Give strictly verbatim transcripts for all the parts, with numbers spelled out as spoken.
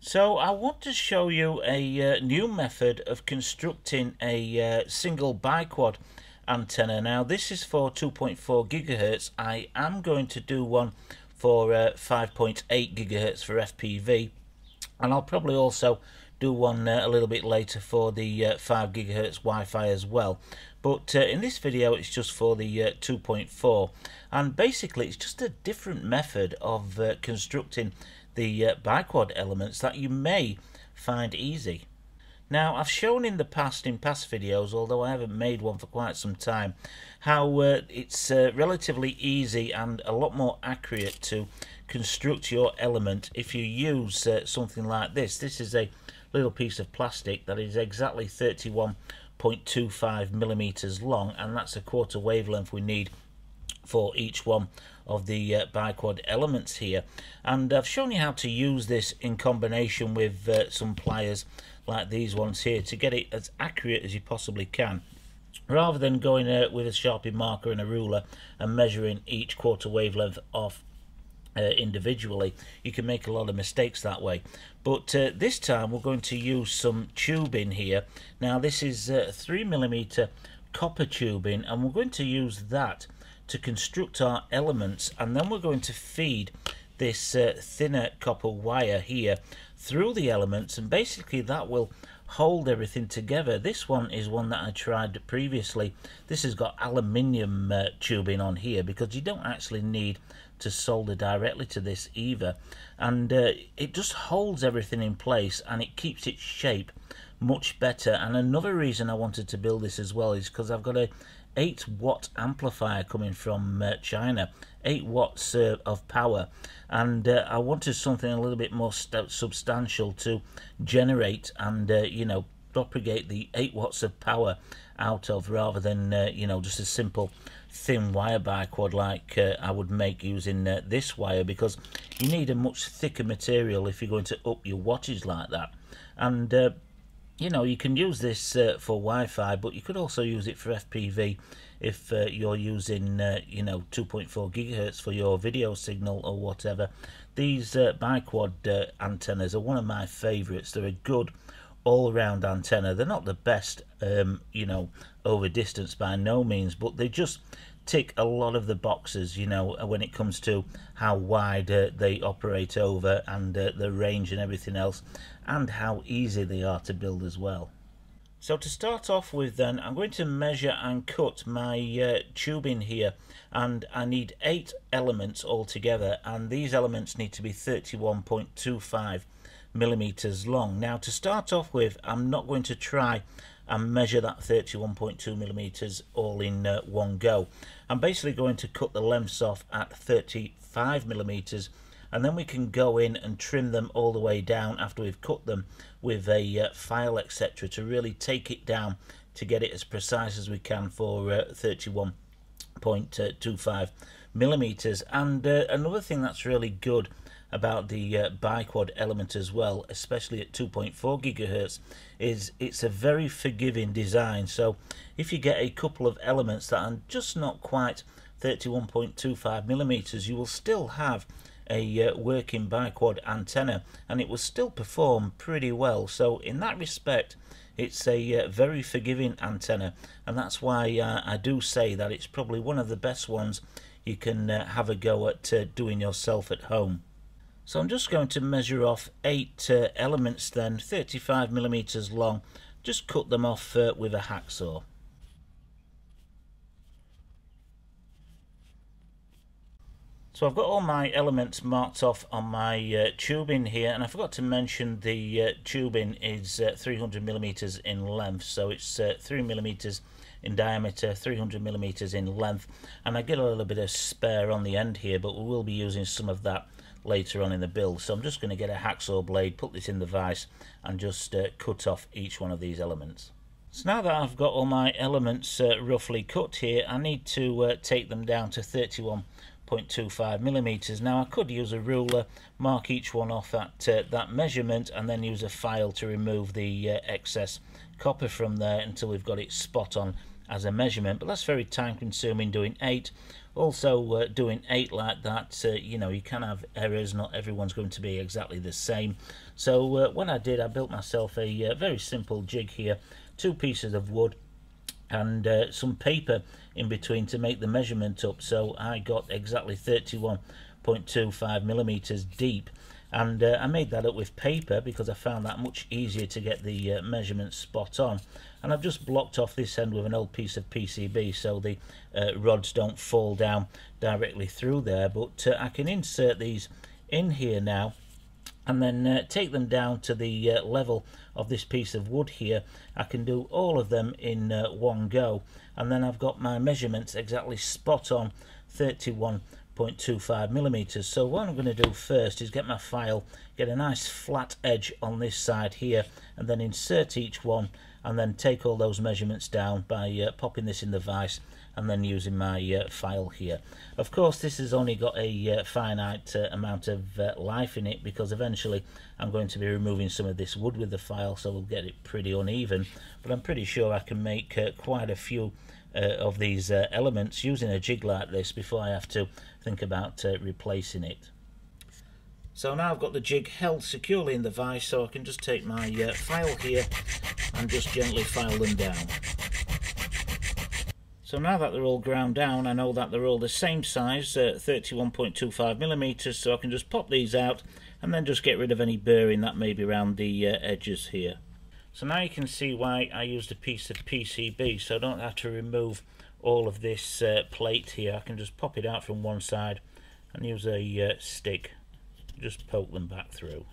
So I want to show you a uh, new method of constructing a uh, single biquad antenna. Now this is for two point four gigahertz. I am going to do one for uh, five point eight gigahertz for F P V, and I'll probably also do one uh, a little bit later for the uh, five gigahertz Wi-Fi as well. But uh, in this video it's just for the uh, two point four, and basically it's just a different method of uh, constructing the uh, biquad elements that you may find easy. Now I've shown in the past, in past videos, although I haven't made one for quite some time, how uh, it's uh, relatively easy and a lot more accurate to construct your element if you use uh, something like this. This is a little piece of plastic that is exactly thirty-one point two five millimeters long, and that's a quarter wavelength we need for each one of the uh, biquad elements here. And I've shown you how to use this in combination with uh, some pliers like these ones here to get it as accurate as you possibly can, rather than going uh, with a Sharpie marker and a ruler and measuring each quarter wavelength off uh, individually. You can make a lot of mistakes that way. But uh, this time we're going to use some tubing here. Now this is uh, three millimeter copper tubing, and we're going to use that to construct our elements, and then we're going to feed this uh, thinner copper wire here through the elements, and basically that will hold everything together. This one is one that I tried previously. This has got aluminium uh, tubing on here, because you don't actually need to solder directly to this either, and uh, it just holds everything in place and it keeps its shape much better. And another reason I wanted to build this as well is because I've got a eight watt amplifier coming from uh, China, eight watts uh, of power, and uh, I wanted something a little bit more substantial to generate and uh, you know, propagate the eight watts of power out of, rather than uh, you know, just a simple thin wire biquad like uh, I would make using uh, this wire, because you need a much thicker material if you're going to up your wattage like that. And uh, you know, you can use this uh, for Wi-Fi, but you could also use it for F P V if uh, you're using, uh, you know, two point four gigahertz for your video signal or whatever. These uh, biquad uh, antennas are one of my favourites. They're a good all-round antenna. They're not the best, um, you know, over distance by no means, but they just tick a lot of the boxes, you know, when it comes to how wide uh, they operate over, and uh, the range and everything else, and how easy they are to build as well. So to start off with then, I'm going to measure and cut my uh, tubing here, and I need eight elements altogether, and these elements need to be thirty-one point two five millimeters long. Now to start off with, I'm not going to try and measure that thirty-one point two millimeters all in uh, one go. I'm basically going to cut the lengths off at thirty-five millimeters, and then we can go in and trim them all the way down after we've cut them with a uh, file, et cetera, to really take it down to get it as precise as we can for uh, thirty-one point two five millimeters. And uh, another thing that's really good about the uh, biquad element as well, especially at two point four gigahertz, is it's a very forgiving design. So if you get a couple of elements that are just not quite thirty-one point two five millimeters, you will still have a uh, working biquad antenna, and it will still perform pretty well. So in that respect, it's a uh, very forgiving antenna, and that's why uh, I do say that it's probably one of the best ones you can uh, have a go at uh, doing yourself at home. So I'm just going to measure off eight uh, elements then, thirty-five millimeters long. Just cut them off uh, with a hacksaw. So I've got all my elements marked off on my uh, tubing here, and I forgot to mention the uh, tubing is uh, three hundred millimeters in length, so it's uh, three millimeters in diameter, three hundred millimeters in length, and I get a little bit of spare on the end here, but we will be using some of that later on in the build. So I'm just going to get a hacksaw blade, put this in the vise, and just uh, cut off each one of these elements. So now that I've got all my elements uh, roughly cut here, I need to uh, take them down to thirty-one point two five millimeters. Now I could use a ruler, mark each one off at uh, that measurement, and then use a file to remove the uh, excess copper from there until we've got it spot on as a measurement, but that's very time consuming doing eight. Also, uh, doing eight like that, uh, you know, you can have errors. Not everyone's going to be exactly the same. So uh, when I did, I built myself a uh, very simple jig here, two pieces of wood and uh, some paper in between to make the measurement up. So I got exactly thirty-one point two five millimeters deep, and uh, I made that up with paper because I found that much easier to get the uh, measurement spot on. And I've just blocked off this end with an old piece of P C B so the uh, rods don't fall down directly through there, but uh, I can insert these in here now and then uh, take them down to the uh, level of this piece of wood here. I can do all of them in uh, one go, and then I've got my measurements exactly spot on, thirty-one point two five millimeters. So what I'm going to do first is get my file, get a nice flat edge on this side here, and then insert each one, and then take all those measurements down by uh, popping this in the vise and then using my uh, file here. Of course, this has only got a uh, finite uh, amount of uh, life in it, because eventually I'm going to be removing some of this wood with the file, so we'll get it pretty uneven. But I'm pretty sure I can make uh, quite a few uh, of these uh, elements using a jig like this before I have to think about uh, replacing it. So now I've got the jig held securely in the vise, so I can just take my uh, file here and just gently file them down. So now that they're all ground down, I know that they're all the same size, uh, thirty-one point two five millimeters, so I can just pop these out and then just get rid of any burring that may be around the uh, edges here. So now you can see why I used a piece of P C B, so I don't have to remove all of this uh, plate here. I can just pop it out from one side and use a uh, stick. Just poke them back through.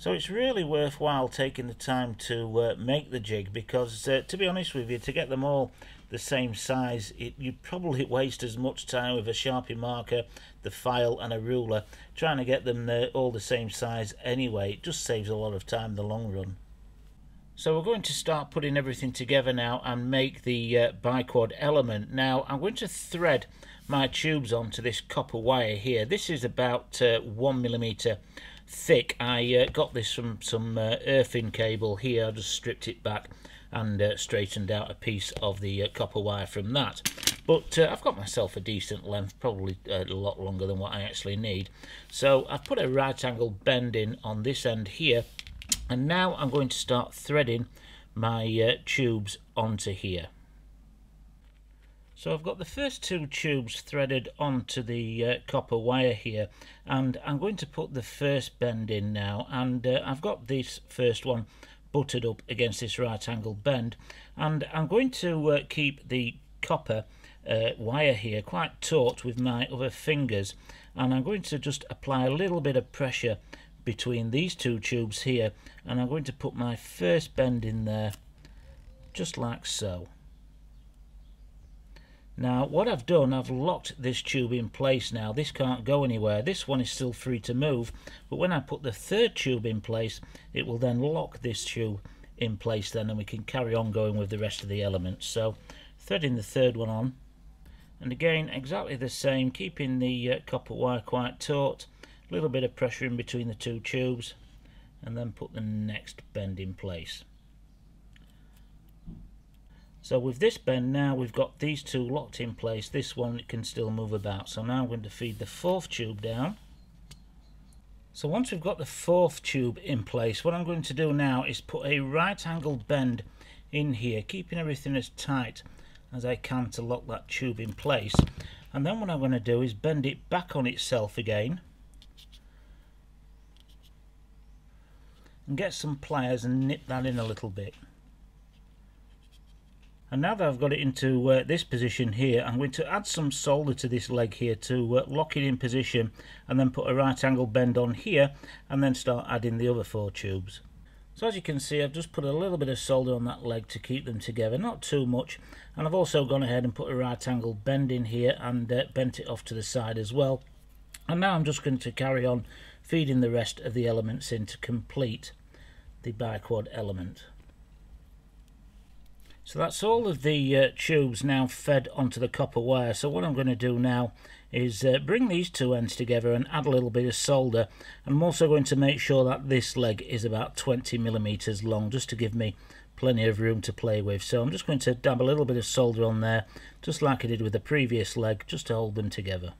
So it's really worthwhile taking the time to uh, make the jig, because uh, to be honest with you, to get them all the same size, it, you'd probably waste as much time with a Sharpie marker, the file and a ruler trying to get them uh, all the same size anyway. It just saves a lot of time in the long run. So we're going to start putting everything together now and make the uh, biquad element. Now I'm going to thread my tubes onto this copper wire here. This is about uh, one millimeter thick. I uh, got this from some uh, earthing cable here. I just stripped it back and uh, straightened out a piece of the uh, copper wire from that. But uh, I've got myself a decent length, probably a lot longer than what I actually need. So I've put a right angle bend in on this end here, and now I'm going to start threading my uh, tubes onto here. So I've got the first two tubes threaded onto the uh, copper wire here, and I'm going to put the first bend in now, and uh, I've got this first one butted up against this right angle bend, and I'm going to uh, keep the copper uh, wire here quite taut with my other fingers, and I'm going to just apply a little bit of pressure between these two tubes here, and I'm going to put my first bend in there just like so. Now what I've done, I've locked this tube in place now. This can't go anywhere. This one is still free to move, but when I put the third tube in place, it will then lock this tube in place then, and we can carry on going with the rest of the elements. So threading the third one on, and again exactly the same, keeping the uh, copper wire quite taut, a little bit of pressure in between the two tubes, and then put the next bend in place. So with this bend now, we've got these two locked in place. This one can still move about. So now I'm going to feed the fourth tube down. So once we've got the fourth tube in place, what I'm going to do now is put a right angled bend in here, keeping everything as tight as I can to lock that tube in place. And then what I'm going to do is bend it back on itself again, and get some pliers and nip that in a little bit. And now that I've got it into uh, this position here, I'm going to add some solder to this leg here to uh, lock it in position, and then put a right angle bend on here, and then start adding the other four tubes. So as you can see, I've just put a little bit of solder on that leg to keep them together, not too much. And I've also gone ahead and put a right angle bend in here and uh, bent it off to the side as well. And now I'm just going to carry on feeding the rest of the elements in to complete the biquad element. So that's all of the uh, tubes now fed onto the copper wire. So what I'm going to do now is uh, bring these two ends together and add a little bit of solder. I'm also going to make sure that this leg is about twenty millimeters long, just to give me plenty of room to play with. So I'm just going to dab a little bit of solder on there, just like I did with the previous leg, just to hold them together.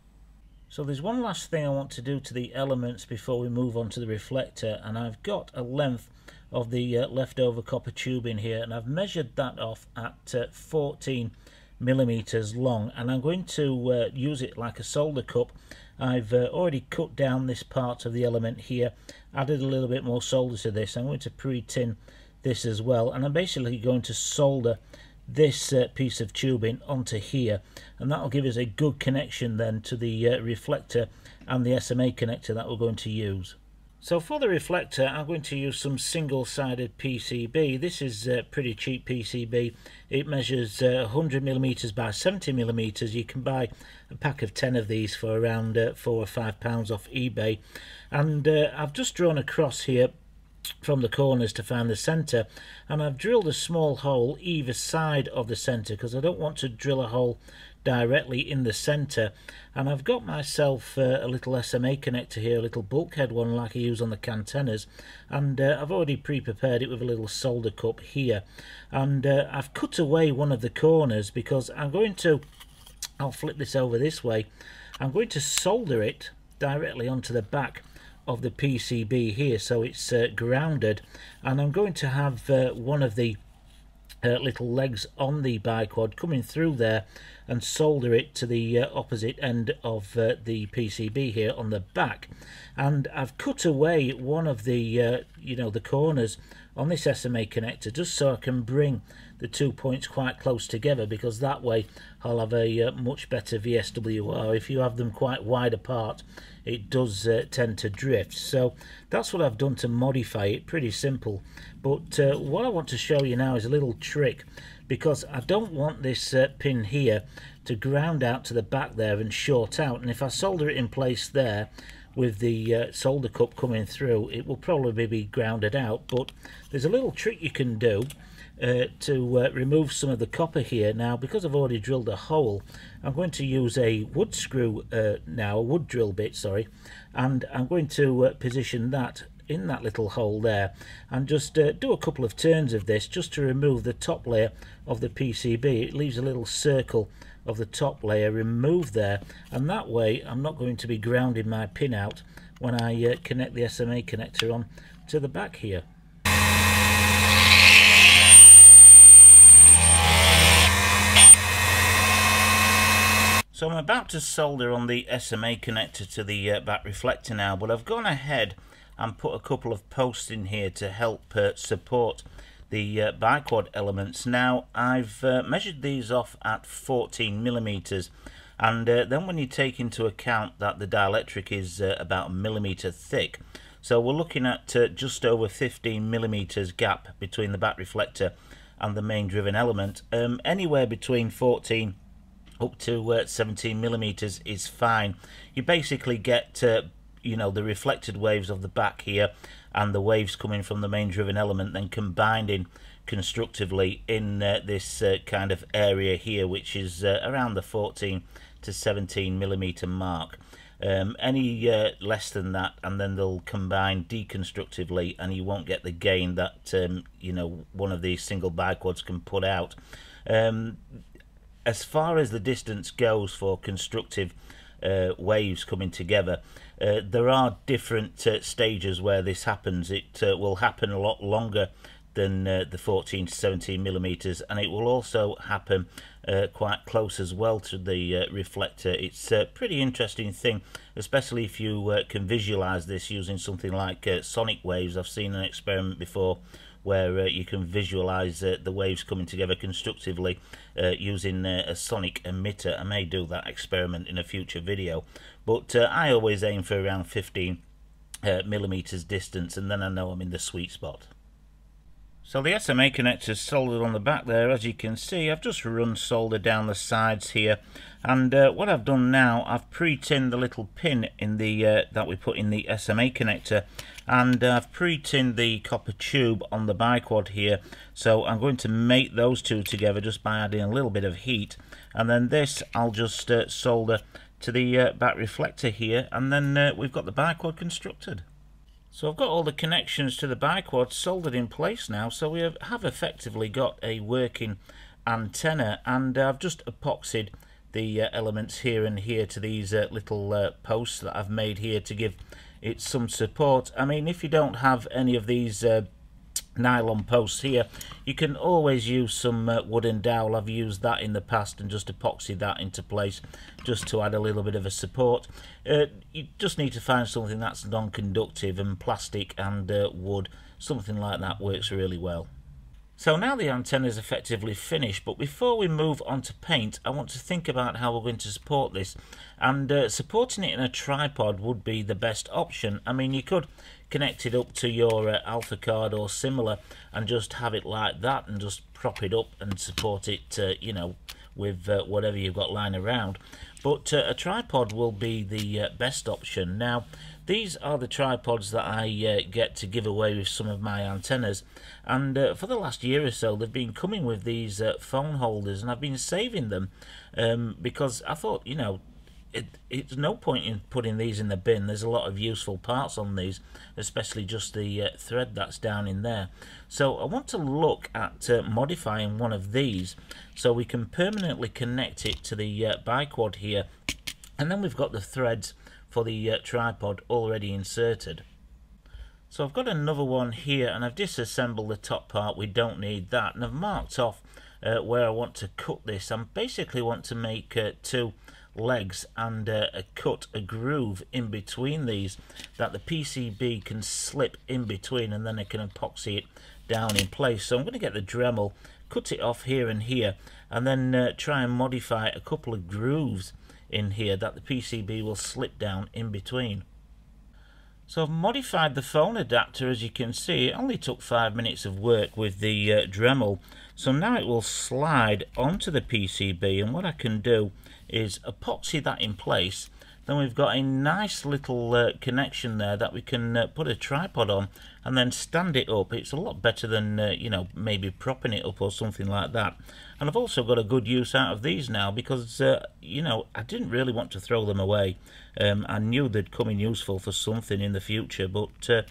So there's one last thing I want to do to the elements before we move on to the reflector, and I've got a length of the uh, leftover copper tube in here, and I've measured that off at uh, fourteen millimeters long, and I'm going to uh, use it like a solder cup. I've uh, already cut down this part of the element here, added a little bit more solder to this. I'm going to pre-tin this as well, and I'm basically going to solder this uh, piece of tubing onto here, and that'll give us a good connection then to the uh, reflector and the S M A connector that we're going to use. So for the reflector, I'm going to use some single-sided P C B. This is a pretty cheap P C B. It measures uh, one hundred millimeters by seventy millimeters. You can buy a pack of ten of these for around uh, four or five pounds off eBay. And uh, I've just drawn a cross here from the corners to find the center, and I've drilled a small hole either side of the center because I don't want to drill a hole directly in the center. And I've got myself uh, a little S M A connector here, a little bulkhead one like I use on the cantennas, and uh, I've already pre-prepared it with a little solder cup here. And uh, I've cut away one of the corners because I'm going to, I'll flip this over this way, I'm going to solder it directly onto the back of the P C B here, so it's uh, grounded. And I'm going to have uh, one of the uh, little legs on the biquad coming through there and solder it to the uh, opposite end of uh, the P C B here on the back. And I've cut away one of the uh, you know, the corners on this S M A connector just so I can bring the two points quite close together, because that way I'll have a uh, much better V S W R. If you have them quite wide apart, it does uh, tend to drift. So that's what I've done to modify it, pretty simple. But uh, what I want to show you now is a little trick, because I don't want this uh, pin here to ground out to the back there and short out. And if I solder it in place there with the uh, solder cup coming through, it will probably be grounded out. But there's a little trick you can do uh, to uh, remove some of the copper here. Now, because I've already drilled a hole, I'm going to use a wood screw uh, now, a wood drill bit, sorry, and I'm going to uh, position that in that little hole there, and just uh, do a couple of turns of this just to remove the top layer of the P C B. It leaves a little circle of the top layer removed there, and that way I'm not going to be grounding my pin out when I uh, connect the S M A connector on to the back here. So I'm about to solder on the S M A connector to the uh, back reflector now, but I've gone ahead and put a couple of posts in here to help uh, support the uh, biquad elements. Now, I've uh, measured these off at fourteen millimeters, and uh, then when you take into account that the dielectric is uh, about a millimeter thick, so we're looking at uh, just over fifteen millimeters gap between the back reflector and the main driven element. Um, anywhere between fourteen up to uh, seventeen millimeters is fine. You basically get uh, you know, the reflected waves of the back here and the waves coming from the main driven element then combining constructively in uh, this uh, kind of area here, which is uh, around the fourteen to seventeen millimeter mark. Um, any uh, less than that, and then they'll combine deconstructively, and you won't get the gain that um, you know, one of these single biquads can put out. Um, as far as the distance goes for constructive Uh, waves coming together, uh, there are different uh, stages where this happens. It uh, will happen a lot longer than uh, the fourteen to seventeen millimeters, and it will also happen uh, quite close as well to the uh, reflector. It's a pretty interesting thing, especially if you uh, can visualize this using something like uh, sonic waves. I've seen an experiment before where uh, you can visualize uh, the waves coming together constructively uh, using uh, a sonic emitter. I may do that experiment in a future video, but uh, I always aim for around fifteen uh, millimeters distance, and then I know I'm in the sweet spot. So the S M A connector's soldered on the back there. As you can see, I've just run solder down the sides here, and uh, what I've done now, I've pre-tinned the little pin in the uh, that we put in the S M A connector, and I've pre-tinned the copper tube on the biquad here. So I'm going to mate those two together just by adding a little bit of heat, and then this I'll just uh, solder to the uh, back reflector here, and then uh, we've got the biquad constructed. So I've got all the connections to the biquad soldered in place now, so we have, have effectively got a working antenna, and I've just epoxied the uh, elements here and here to these uh, little uh, posts that I've made here to give it some support. I mean, if you don't have any of these uh, nylon posts here, you can always use some uh, wooden dowel. I've used that in the past and just epoxied that into place just to add a little bit of a support. Uh, you just need to find something that's non-conductive, and plastic and uh, wood, something like that works really well. So now the antenna is effectively finished, but before we move on to paint, I want to think about how we're going to support this, and uh, supporting it in a tripod would be the best option. I mean, you could connect it up to your uh, alpha card or similar and just have it like that and just prop it up and support it, uh, you know, with uh, whatever you've got lying around. But uh, a tripod will be the uh, best option. Now, these are the tripods that I uh, get to give away with some of my antennas, and uh, for the last year or so they've been coming with these uh, phone holders, and I've been saving them um, because I thought, you know, it, it's no point in putting these in the bin. There's a lot of useful parts on these, especially just the uh, thread that's down in there. So I want to look at uh, modifying one of these so we can permanently connect it to the uh, biquad here, and then we've got the threads for the uh, tripod already inserted. So I've got another one here, and I've disassembled the top part, we don't need that, and I've marked off uh, where I want to cut this. I basically want to make uh, two legs and uh, a cut, a groove in between these that the P C B can slip in between, and then I can epoxy it down in place. So I'm going to get the Dremel, cut it off here and here, and then uh, try and modify a couple of grooves in here that the P C B will slip down in between. So I've modified the phone adapter, as you can see. It only took five minutes of work with the uh, Dremel. So now it will slide onto the P C B, and what I can do is epoxy that in place. Then we've got a nice little uh, connection there that we can uh, put a tripod on and then stand it up. It's a lot better than uh, you know, maybe propping it up or something like that. And I've also got a good use out of these now, because uh, you know, I didn't really want to throw them away. Um, I knew they'd come in useful for something in the future, but uh,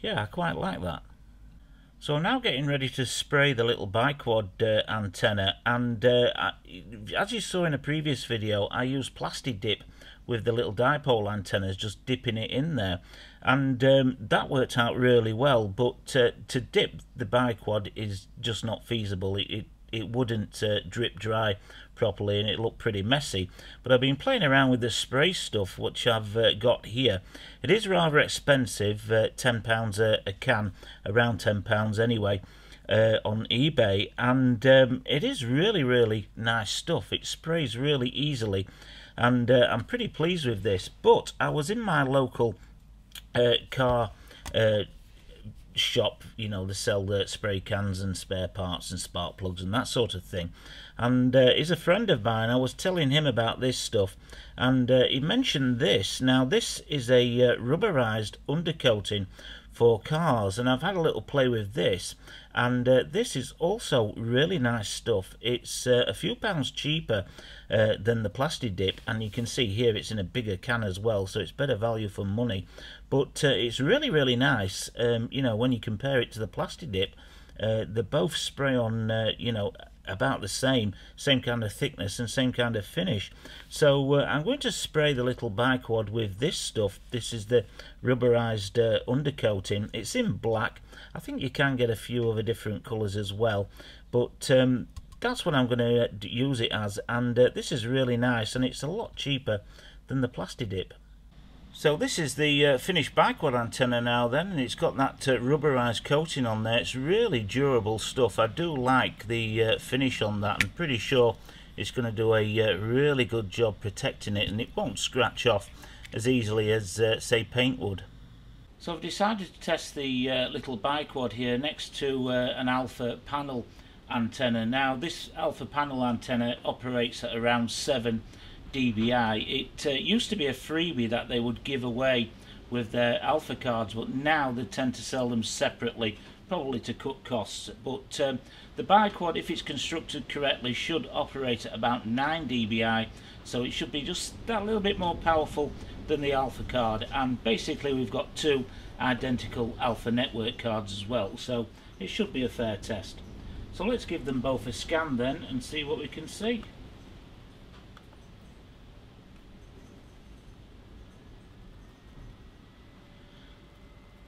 yeah, I quite like that. So I'm now getting ready to spray the little biquad uh, antenna, and uh, I, as you saw in a previous video, I used Plasti Dip with the little dipole antennas, just dipping it in there, and um, that worked out really well. But uh, to dip the biquad is just not feasible. It, it it wouldn't uh, drip dry properly, and it looked pretty messy. But I've been playing around with the spray stuff, which I've uh, got here. It is rather expensive, uh, ten pounds a, a can, around ten pounds anyway, uh, on eBay, and um, it is really, really nice stuff. It sprays really easily, and uh, I'm pretty pleased with this. But I was in my local uh, car uh, shop, you know, they sell the spray cans and spare parts and spark plugs and that sort of thing, and uh, he's a friend of mine. I was telling him about this stuff, and uh, he mentioned this. Now, this is a uh, rubberized undercoating for cars, and I've had a little play with this, and uh, this is also really nice stuff. It's uh, a few pounds cheaper uh, than the Plasti Dip, and you can see here it's in a bigger can as well, so it's better value for money. But uh, it's really, really nice. Um, you know, when you compare it to the Plasti Dip, uh, they both spray on, uh, you know, about the same same kind of thickness and same kind of finish. So uh, I'm going to spray the little biquad with this stuff. This is the rubberized uh, undercoating. It's in black. I think you can get a few other different colors as well, but um, that's what I'm going to use it as, and uh, this is really nice, and it's a lot cheaper than the Plasti Dip. So this is the uh, finished biquad antenna now then, and it's got that uh, rubberized coating on there. It's really durable stuff. I do like the uh, finish on that. I'm pretty sure it's going to do a uh, really good job protecting it, and it won't scratch off as easily as uh, say paint would. So I've decided to test the uh, little biquad here next to uh, an alpha panel antenna. Now, this alpha panel antenna operates at around seven D B I. It uh, used to be a freebie that they would give away with their alpha cards, but now they tend to sell them separately, probably to cut costs. But um, the biquad, if it's constructed correctly, should operate at about nine D B I, so it should be just that little bit more powerful than the alpha card. And basically we've got two identical alpha network cards as well, so it should be a fair test. So let's give them both a scan then and see what we can see.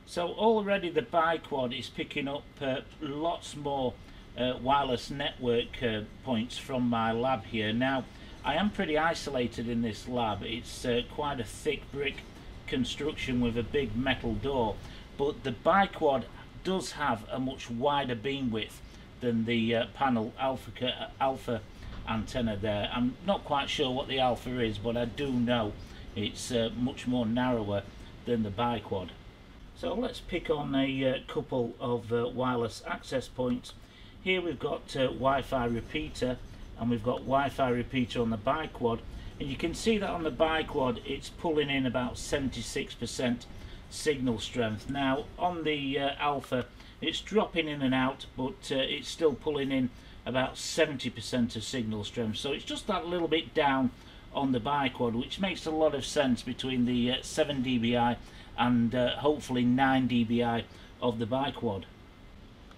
So already the biquad is picking up uh, lots more uh, wireless network uh, points from my lab here. Now I am pretty isolated in this lab. It's uh, quite a thick brick construction with a big metal door, but the biquad does have a much wider beam width than the uh, panel alpha, alpha antenna there. I'm not quite sure what the alpha is, but I do know it's uh, much more narrower than the biquad. So let's pick on a uh, couple of uh, wireless access points. Here we've got uh, Wi-Fi repeater, and we've got Wi-Fi repeater on the biquad, and you can see that on the biquad it's pulling in about seventy-six percent signal strength. Now on the uh, alpha it's dropping in and out, but uh, it's still pulling in about seventy percent of signal strength, so it's just that little bit down on the biquad, which makes a lot of sense between the uh, seven d B i and uh, hopefully nine d B i of the biquad.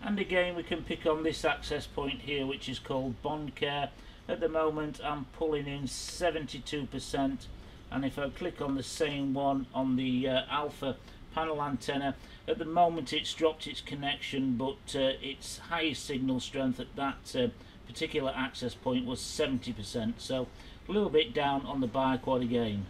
And again we can pick on this access point here, which is called Bondcare. At the moment I'm pulling in seventy-two percent, and if I click on the same one on the uh, alpha panel antenna, at the moment it's dropped its connection, but uh, its highest signal strength at that uh, particular access point was seventy percent, so a little bit down on the biquad again.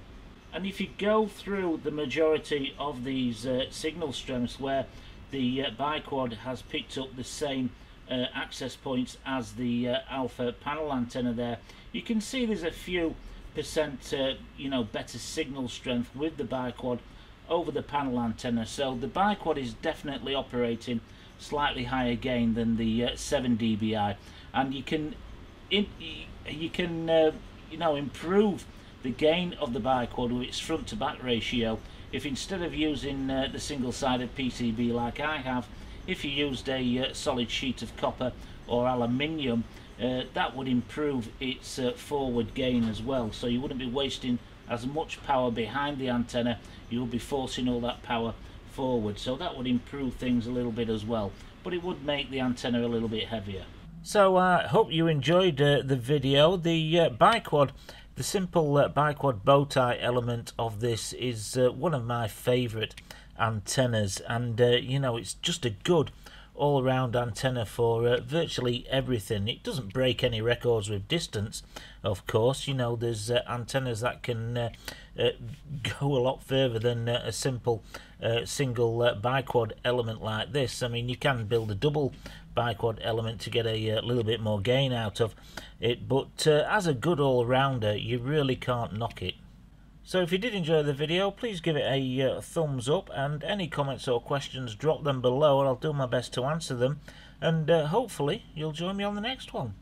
And if you go through the majority of these uh, signal strengths where the uh, biquad has picked up the same uh, access points as the uh, alpha panel antenna there, you can see there's a few percent uh, you know, better signal strength with the biquad over the panel antenna, so the biquad is definitely operating slightly higher gain than the uh, seven d B i, and you can in, you can uh, you know, improve the gain of the biquad with its front to back ratio if, instead of using uh, the single-sided P C B like I have, if you used a uh, solid sheet of copper or aluminium, uh, that would improve its uh, forward gain as well, so you wouldn't be wasting as much power behind the antenna, you would be forcing all that power forward, so that would improve things a little bit as well, but it would make the antenna a little bit heavier. So I uh, hope you enjoyed uh, the video. The uh, biquad The simple uh, biquad bow tie element of this is uh, one of my favourite antennas, and uh, you know, it's just a good all-round antenna for uh, virtually everything. It doesn't break any records with distance, of course. You know, there's uh, antennas that can uh, uh, go a lot further than uh, a simple uh, single uh, biquad element like this. I mean, you can build a double biquad element to get a uh, little bit more gain out of it, but uh, as a good all-rounder you really can't knock it. So if you did enjoy the video, please give it a uh, thumbs up, and any comments or questions, drop them below and I'll do my best to answer them, and uh, hopefully you'll join me on the next one.